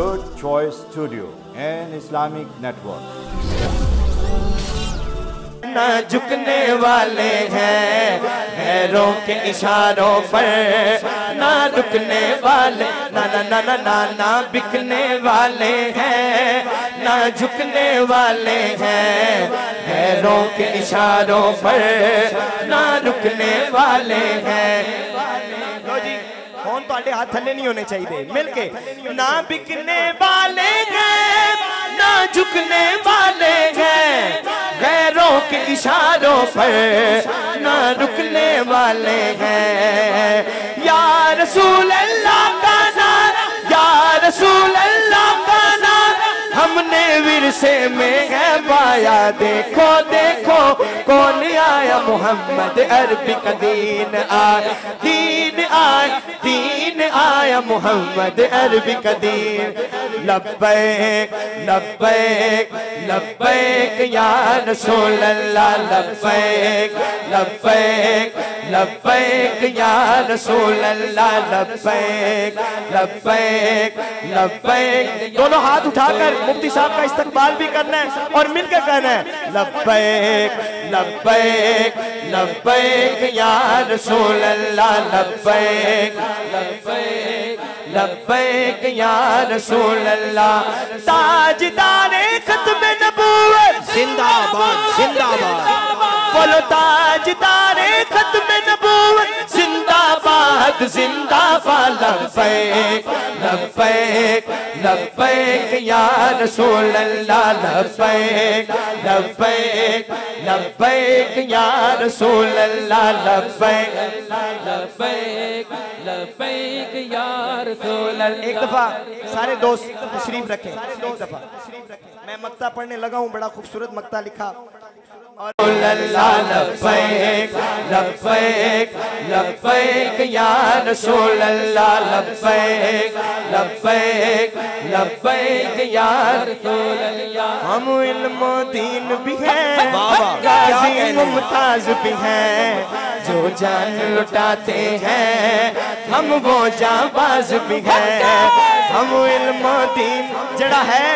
Good Choice Studio and Islamic Network। ना झुकने वाले हैं पैरों के इशारों पर, ना रुकने वाले, ना ना ना ना ना ना बिकने वाले हैं, ना झुकने वाले हैं पैरों के इशारों पर, ना रुकने वाले हैं। फोन तो आटे हाथ थले नहीं होने चाहिए मिलके। ना बिकने वाले हैं, ना झुकने वाले हैं गैरों के इशारों पर, ना रुकने वाले हैं। या रसूल अल्लाह का नारा, या रसूल अल्लाह का नारा हमने विरसे में है पाया। देखो देखो कौन आया, मोहम्मद अरबी का दीन आया, दीन आया, दीन आया, मोहम्मद अरबी का दीन। लब्बैक लब्बैक लब्बैक या रसूल अल्लाह, लब्बैक लब्बैक लब्बैक या रसूल अल्लाह, लब्बैक लब्बैक लब्बैक। दोनों हाथ उठाकर मुफ्ती साहब का इस्तकबाल भी करना है और मिलकर कहना है लब्बैक लब्बैक लब्बैक या रसूल अल्लाह, लब्बैक लब्बैक लब्बैक या रसूल अल्लाह। ताजदारे खत्मे नबूवत जिंदाबाद जिंदाबाद, बोलो ताजदारे खत्मे नबूवत जिंदाबाद जिंदाबाद। लब्बैक लब्बैक लब्बैक या रसूल अल्लाह, लब्बैक लब्बैक लब्बैक या रसूल अल्लाह, लब्बैक लब्बैक लब्बैक या रसूल अल्लाह। एक दफा सारे दोस्त तशरीफ रखें, एक दफा मैं मक्ता पढ़ने लगा हूँ, बड़ा खूबसूरत मक्ता लिखा। लब्बैक लब्बैक लब्बैक या रसूल अल्लाह, लब्बैक लब्बैक लब्बैक या रसूल अल्लाह। हम इल्म दीन भी हैं, गाजी मुमताज भी हैं, जो जान लुटाते हैं हम वो जाबाज भी हैं। हम इल्म दीन जड़ा है,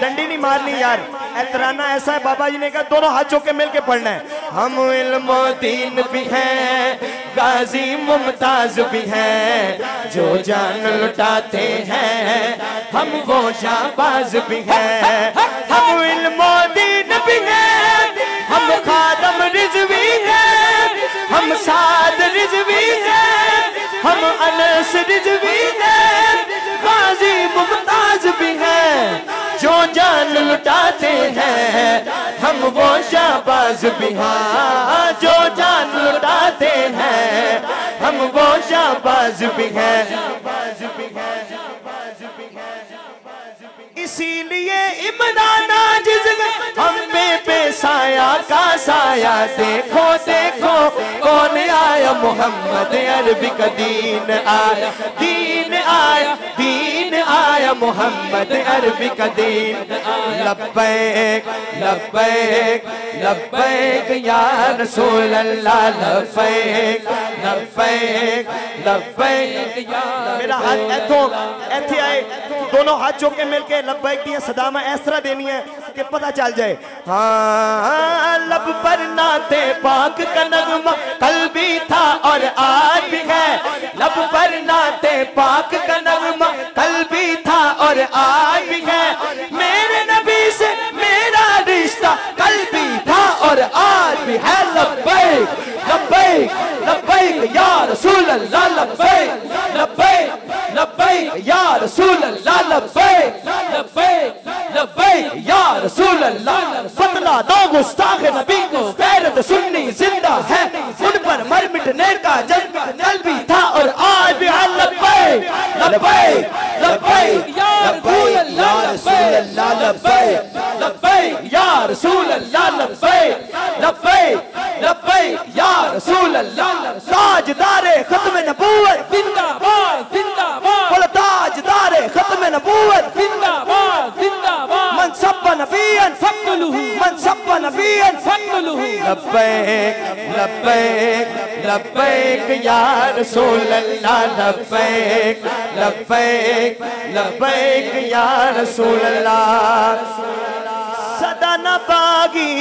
डंडी नहीं मारनी यार, एतराना ऐसा है। बाबा जी ने कहा दोनों हाथों के मिल के पढ़ना है। हम इल्म दीन भी हैं, गाजी मुमताज भी हैं, जो जान लुटाते हैं हम वो शाबाज भी हैं। हम इल्म दीन भी हैं, हम खादम रिज़वी हैं, हम साद रिज़वी हैं, हम अनस रिज़वी हैं, गाजी मुमताज भी हैं, जो जान लुटाते हैं हम वो शाबाज भी हैं, जो जान लुटाते हैं हम वो शाबाज भी हैं। इसीलिए इमरान आजिज़ हम पे साया का साया। देखो देखो कौन आया, मोहम्मद अरबी का दीन आया, दीन आया, दीन आया, मोहम्मद अरबी का दीन आया। लब्बैक लब्बैक लब्बैक या रसूल अल्लाह, लब्बैक लब्बैक लब्बैक या। मेरा हाथ ऐथो ऐथे आए, दोनों हाथ जोड़ के मिलके लब्बैक की सदामा इस तरह देनी है कि पता चल जाए। हाँ लब पर नाते पाक का नगमा कल भी था और आज भी है, लब पर नाते पाक का नगमा कल भी था और आज भी है। मेरे नबी से मेरा रिश्ता कल भी था और आज भी है। लब्बैक लब्बैक लब्बैक या रसूल अल्लाह, लब्बैक लब्बैक लब्बैक या रसूल अल्लाह, लब्बैक लब्बैक लब्बैक या रसूल अल्लाह। फतला दो गुस्ताख नबी को, गैरत सुन्नी जिंदा है, उन पर मर मिटने का जज्बा कल भी था और आज भी है। लब्बैक लब्बैक लब्बैक या रसूल अल्लाह, लब्बैक लब्बैक या रसूल अल्लाह, लब्बैक लब्बैक लब्बैक या रसूल अल्लाह। ताजदारे खत्म नबूवत जिंदाबाद जिंदाबाद, बोलो ताजदारे खत्म नबूवत जिंदाबाद जिंदाबाद। मन सब्बन नबीयन फक्लुहु, मन सब्बन लब्बैक लब्बैक लब्बैक या रसूल अल्लाह लब्बैक लब्बैक लब्बैक या रसूल अल्लाह सदा न बागी।